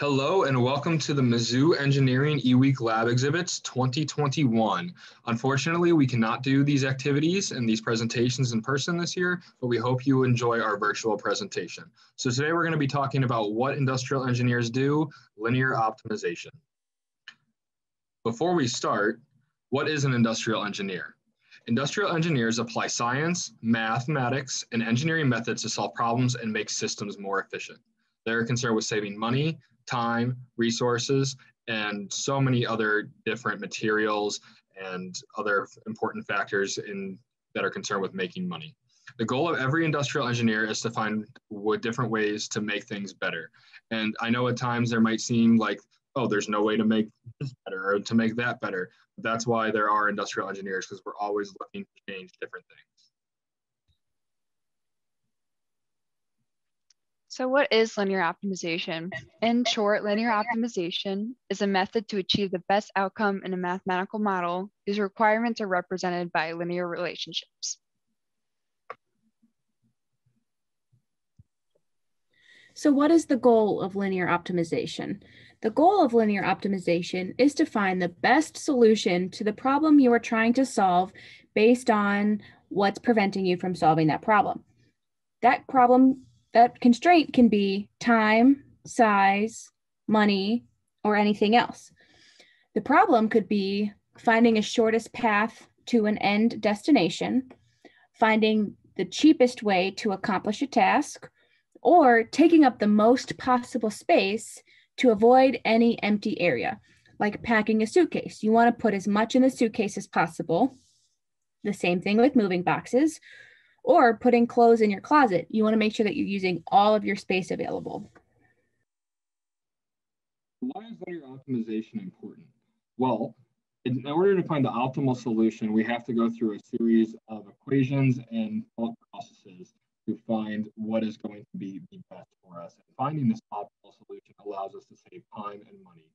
Hello and welcome to the Mizzou Engineering E-Week Lab Exhibits 2021. Unfortunately, we cannot do these activities and these presentations in person this year, but we hope you enjoy our virtual presentation. So today we're going to be talking about what industrial engineers do, linear optimization. Before we start, what is an industrial engineer? Industrial engineers apply science, mathematics, and engineering methods to solve problems and make systems more efficient. They're concerned with saving money, time, resources, and so many other different materials and other important factors that are concerned with making money. The goal of every industrial engineer is to find different ways to make things better. And I know at times there might seem like, oh, there's no way to make this better or to make that better. That's why there are industrial engineers, because we're always looking to change different things. So what is linear optimization? In short, linear optimization is a method to achieve the best outcome in a mathematical model whose requirements are represented by linear relationships. So what is the goal of linear optimization? The goal of linear optimization is to find the best solution to the problem you are trying to solve based on what's preventing you from solving that problem. That constraint can be time, size, money, or anything else. The problem could be finding a shortest path to an end destination, finding the cheapest way to accomplish a task, or taking up the most possible space to avoid any empty area, like packing a suitcase. You want to put as much in the suitcase as possible. The same thing with moving boxes. Or putting clothes in your closet. You want to make sure that you're using all of your space available. Why is linear optimization important? Well, in order to find the optimal solution, we have to go through a series of equations and thought processes to find what is going to be the best for us. And finding this optimal solution allows us to save time and money.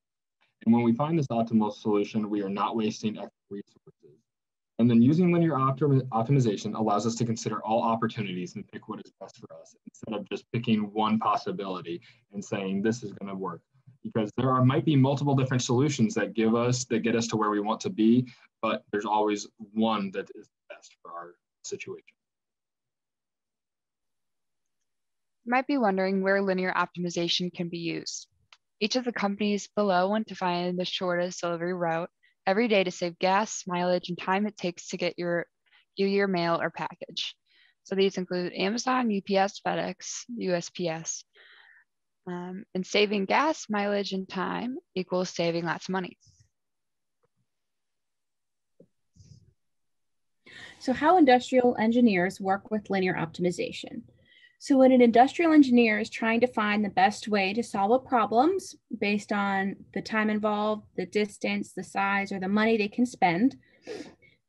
And when we find this optimal solution, we are not wasting extra resources. And then using linear optimization allows us to consider all opportunities and pick what is best for us instead of just picking one possibility and saying this is going to work, because there might be multiple different solutions that get us to where we want to be, but there's always one that is best for our situation. You might be wondering where linear optimization can be used. Each of the companies below want to find the shortest delivery route every day to save gas, mileage, and time it takes to get your mail or package. So these include Amazon, UPS, FedEx, USPS. And saving gas, mileage, and time equals saving lots of money. So how industrial engineers work with linear optimization. So when an industrial engineer is trying to find the best way to solve a problem based on the time involved, the distance, the size, or the money they can spend,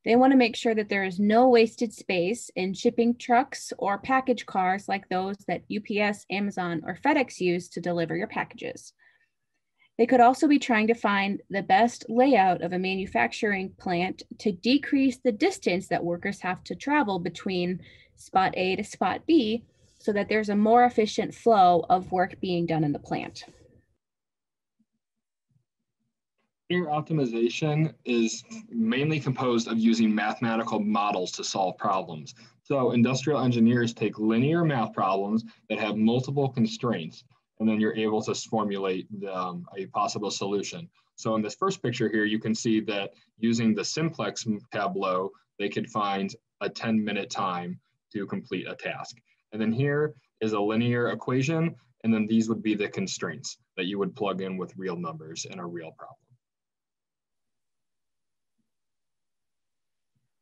they want to make sure that there is no wasted space in shipping trucks or package cars like those that UPS, Amazon, or FedEx use to deliver your packages. They could also be trying to find the best layout of a manufacturing plant to decrease the distance that workers have to travel between spot A to spot B, so that there's a more efficient flow of work being done in the plant. Linear optimization is mainly composed of using mathematical models to solve problems. So industrial engineers take linear math problems that have multiple constraints, and then you're able to formulate a possible solution. So in this first picture here, you can see that using the simplex tableau, they could find a 10-minute time to complete a task. And then here is a linear equation, and then these would be the constraints that you would plug in with real numbers in a real problem.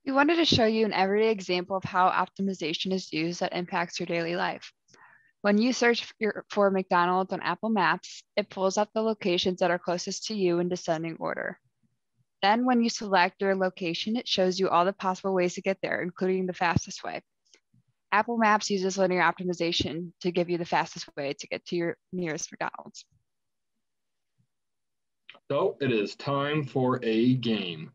We wanted to show you an everyday example of how optimization is used that impacts your daily life. When you search for McDonald's on Apple Maps, it pulls up the locations that are closest to you in descending order. Then when you select your location, it shows you all the possible ways to get there, including the fastest way. Apple Maps uses linear optimization to give you the fastest way to get to your nearest McDonald's. So it is time for a game.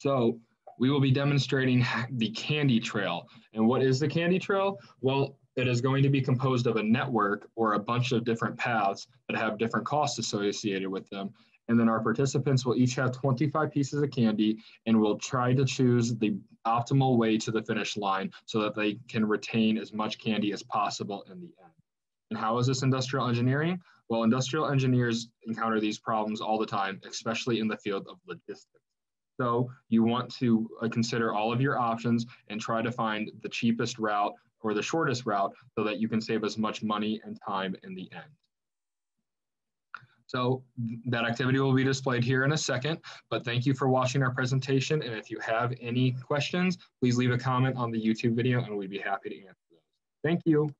So we will be demonstrating the candy trail. And what is the candy trail? Well, it is going to be composed of a network or a bunch of different paths that have different costs associated with them. And then our participants will each have 25 pieces of candy and will try to choose the optimal way to the finish line so that they can retain as much candy as possible in the end. And how is this industrial engineering? Well, industrial engineers encounter these problems all the time, especially in the field of logistics. So you want to consider all of your options and try to find the cheapest route or the shortest route so that you can save as much money and time in the end. So that activity will be displayed here in a second, but thank you for watching our presentation. And if you have any questions, please leave a comment on the YouTube video and we'd be happy to answer those. Thank you.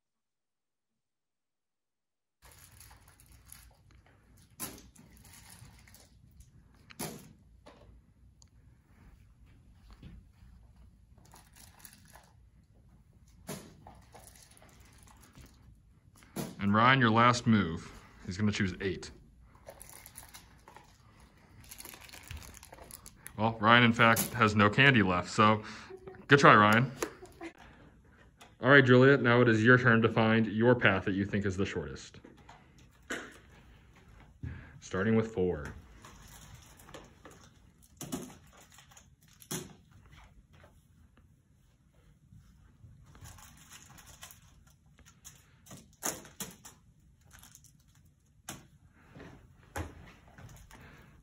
And Ryan, your last move, he's gonna choose 8. Well, Ryan, in fact, has no candy left, so good try, Ryan. All right, Juliet, now it is your turn to find your path that you think is the shortest. Starting with 4.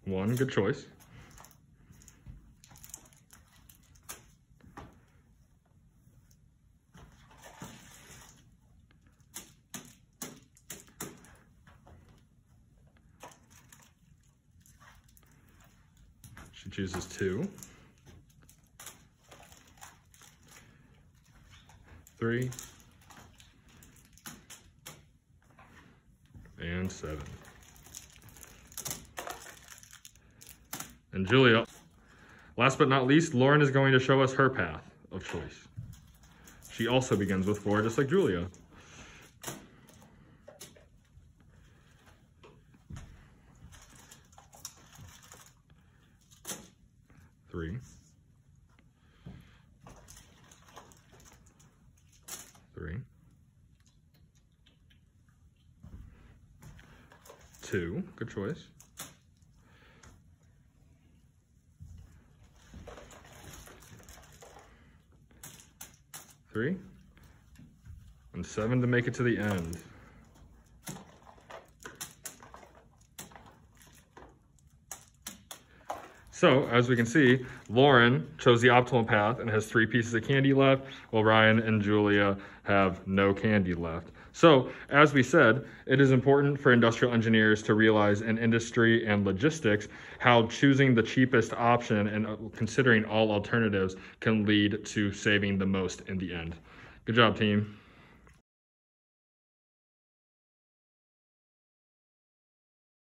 One, good choice. 2, 3, and 7. And Julia, last but not least, Lauren is going to show us her path of choice. She also begins with 4, just like Julia. Good choice. 3 and 7 to make it to the end. So, as we can see, Lauren chose the optimal path and has 3 pieces of candy left, while Ryan and Julia have no candy left. So, as we said, it is important for industrial engineers to realize in industry and logistics how choosing the cheapest option and considering all alternatives can lead to saving the most in the end. Good job, team.